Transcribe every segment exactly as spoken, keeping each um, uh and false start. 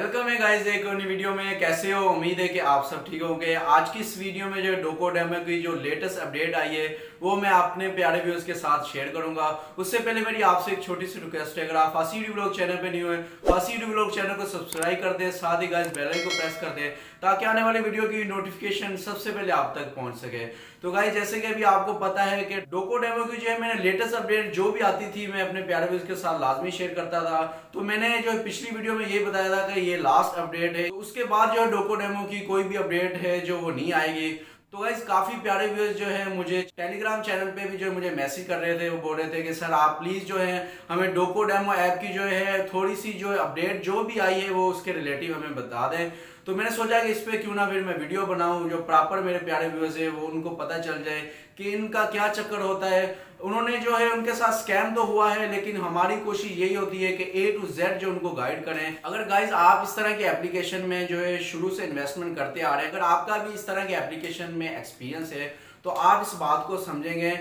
Welcome है guys एक नई वीडियो में। कैसे हो? उम्मीद है कि आप सब ठीक होंगे। आज की इस वीडियो में जो डोकोडेमो की जो लेटेस्ट अपडेट आई है वो मैं अपने प्यारे व्यूअर्स के साथ शेयर करूंगा। उससे पहले मेरी आपसे एक छोटी सी रिक्वेस्ट है, अगर आप फासिल उड व्लॉग चैनल पे न्यू है फासिल उड व्लॉग चैनल को सब्सक्राइब कर दें, साथ ही गाइस बेल आइकन को प्रेस कर दें ताकि आने वाली वीडियो की नोटिफिकेशन सबसे पहले आप तक पहुंच सके। तो गाइस जैसे कि अभी आपको पता है कि डोकोडेमो की जो है मैंने लेटेस्ट अपडेट जो भी आती थी मैं अपने प्यारे व्यूअर्स के साथ लाजमी शेयर करता था। तो मैंने जो पिछली वीडियो में ये बताया था कि ये लास्ट अपडेट है, तो उसके बाद जो डोकोडेमो की कोई भी अपडेट है जो वो नहीं आएगी। तो गाइस काफी प्यारे व्यूअर्स जो है मुझे टेलीग्राम चैनल पे भी जो मुझे मैसेज कर रहे थे, वो बोल रहे थे कि सर आप प्लीज जो है हमें डोकोडेमो ऐप की जो है थोड़ी सी जो अपडेट जो भी आई है वो उसके रिलेटिव हमें बता दें। तो मैंने सोचा कि इस पे क्यों ना फिर मैं वीडियो बनाऊं जो प्रॉपर मेरे प्यारे व्यूअर्स है वो उनको पता चल जाए कि इनका क्या चक्कर होता है। उन्होंने जो है उनके साथ स्कैम तो हुआ है, लेकिन हमारी कोशिश यही होती है कि ए टू जेड जो उनको गाइड करें। अगर गाइज आप इस तरह की एप्लीकेशन में जो है शुरू से इन्वेस्टमेंट करते आ रहे हैं, अगर आपका भी इस तरह की एप्लीकेशन में एक्सपीरियंस है तो आप इस बात को समझेंगे।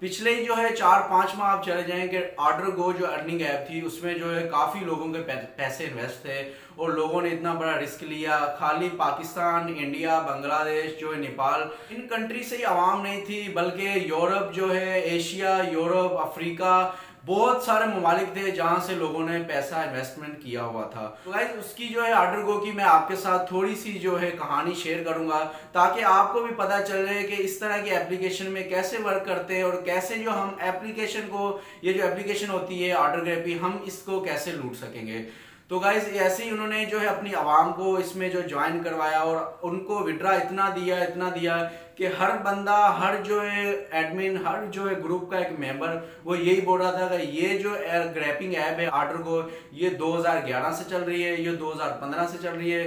पिछले ही जो है चार पाँच माह आप चले जाएं कि OrderGo जो अर्निंग ऐप थी उसमें जो है काफ़ी लोगों के पैसे इन्वेस्ट थे और लोगों ने इतना बड़ा रिस्क लिया। खाली पाकिस्तान, इंडिया, बांग्लादेश, जो है नेपाल, इन कंट्री से ही आवाम नहीं थी बल्कि यूरोप जो है, एशिया, यूरोप, अफ्रीका, बहुत सारे ममालिक थे जहाँ से लोगों ने पैसा इन्वेस्टमेंट किया हुआ था। तो गाइज उसकी जो है OrderGo की मैं आपके साथ थोड़ी सी जो है कहानी शेयर करूंगा ताकि आपको भी पता चले कि इस तरह की एप्लीकेशन में कैसे वर्क करते हैं और कैसे जो हम एप्लीकेशन को, ये जो एप्लीकेशन होती है OrderGo, हम इसको कैसे लूट सकेंगे। तो गाइज ऐसे ही उन्होंने जो है अपनी आवाम को इसमें जो ज्वाइन करवाया और उनको विड्रा इतना दिया इतना दिया कि हर बंदा, हर जो है एडमिन, हर जो है ग्रुप का एक मेंबर वो यही बोल रहा था कि ये जो ग्रैपिंग ऐप है OrderGo ये दो हज़ार ग्यारह से चल रही है, ये दो हज़ार पंद्रह से चल रही है।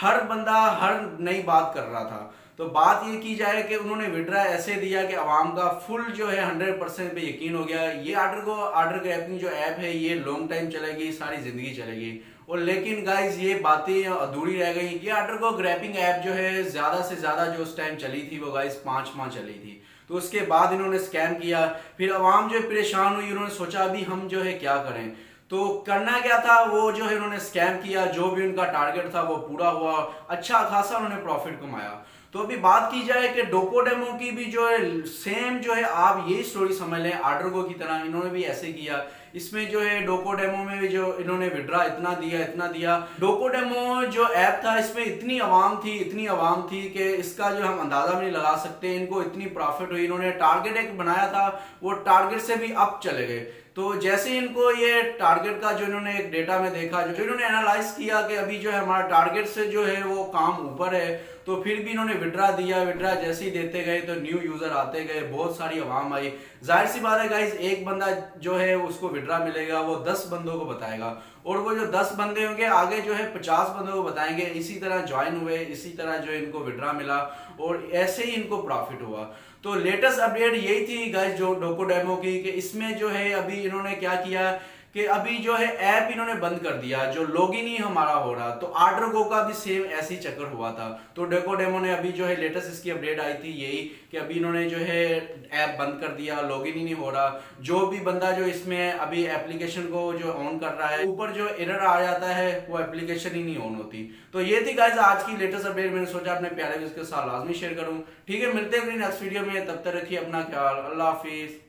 हर बंदा हर नई बात कर रहा था। तो बात ये की जाए कि उन्होंने विड्रा ऐसे दिया कि आवाम का फुल जो है हंड्रेड परसेंट पे यकीन हो गया ये OrderGo ऑर्डर ग्रैपिंग जो ऐप है ये लॉन्ग टाइम चलेगी, सारी ज़िंदगी चलेगी। और लेकिन गाइज ये बातें अधूरी रह गई। ये OrderGo ग्रैपिंग ऐप जो है ज़्यादा से ज़्यादा जो उस टाइम चली थी वो गाइज पाँच माह चली थी। तो उसके बाद इन्होंने स्कैम किया, फिर आवाम जो परेशान हुई, उन्होंने सोचा अभी हम जो है क्या करें। तो करना क्या था, वो जो है उन्होंने स्कैम किया, जो भी उनका टारगेट था वो पूरा हुआ, अच्छा खासा उन्होंने प्रॉफिट कमाया। तो अभी बात की जाए कि डोकोडेमो की भी जो है सेम जो है आप यही स्टोरी समझ लें OrderGo की तरह, इन्होंने भी ऐसे किया। इसमें जो है डोकोडेमो में भी जो इन्होंने विड्रा इतना दिया इतना दिया। डोकोडेमो जो ऐप था इसमें इतनी आवाम थी इतनी आवाम थी कि इसका जो हम अंदाजा भी नहीं लगा सकते। इनको इतनी प्रॉफिट हुई, इन्होंने टारगेट एक बनाया था वो टारगेट से भी अप चले गए। तो जैसे इनको ये टारगेट का जो इन्होंने एक डेटा में देखा, जो इन्होंने एनालाइज किया कि अभी जो है हमारा टारगेट से जो है वो काम ऊपर है, तो फिर भी इन्होंने विड्रा दिया। विड्रा जैसे ही देते गए तो न्यू यूज़र आते गए, बहुत सारी आवाम आई। जाहिर सी बात है गाइज एक बंदा जो है उसको विड्रा मिलेगा, वो दस बंदों को बताएगा और वो जो दस बंदे होंगे आगे जो है पचास बंदों को बताएंगे। इसी तरह ज्वाइन हुए, इसी तरह जो है इनको विड्रा मिला और ऐसे ही इनको प्रॉफिट हुआ। तो लेटेस्ट अपडेट यही थी गाइज जो डोकोडेमो की, कि इसमें जो है अभी इन्होंने क्या किया कि अभी जो है ऐप इन्होंने बंद कर दिया, जो लॉगिन ही हमारा हो रहा। तो OrderGo का भी सेम ऐसे ही चक्कर हुआ था। तो डोकोडेमो ने अभी जो है लेटेस्ट इसकी अपडेट आई थी यही कि अभी इन्होंने जो है ऐप बंद कर दिया, लॉगिन ही नहीं हो रहा। जो भी बंदा जो इसमें अभी एप्लीकेशन को जो ऑन कर रहा है ऊपर जो एरर आ जाता है वो एप्लीकेशन ही नहीं ऑन होती। तो ये थी गाइज आज की लेटेस्ट अपडेट, मैंने सोचा अपने प्यारे व्यूअर्स के साथ लाजमी शेयर करूँ। ठीक है, मिलते हैं नेक्स्ट वीडियो में, तब तक रखिए अपना ख्याल। अल्लाह हाफिज़।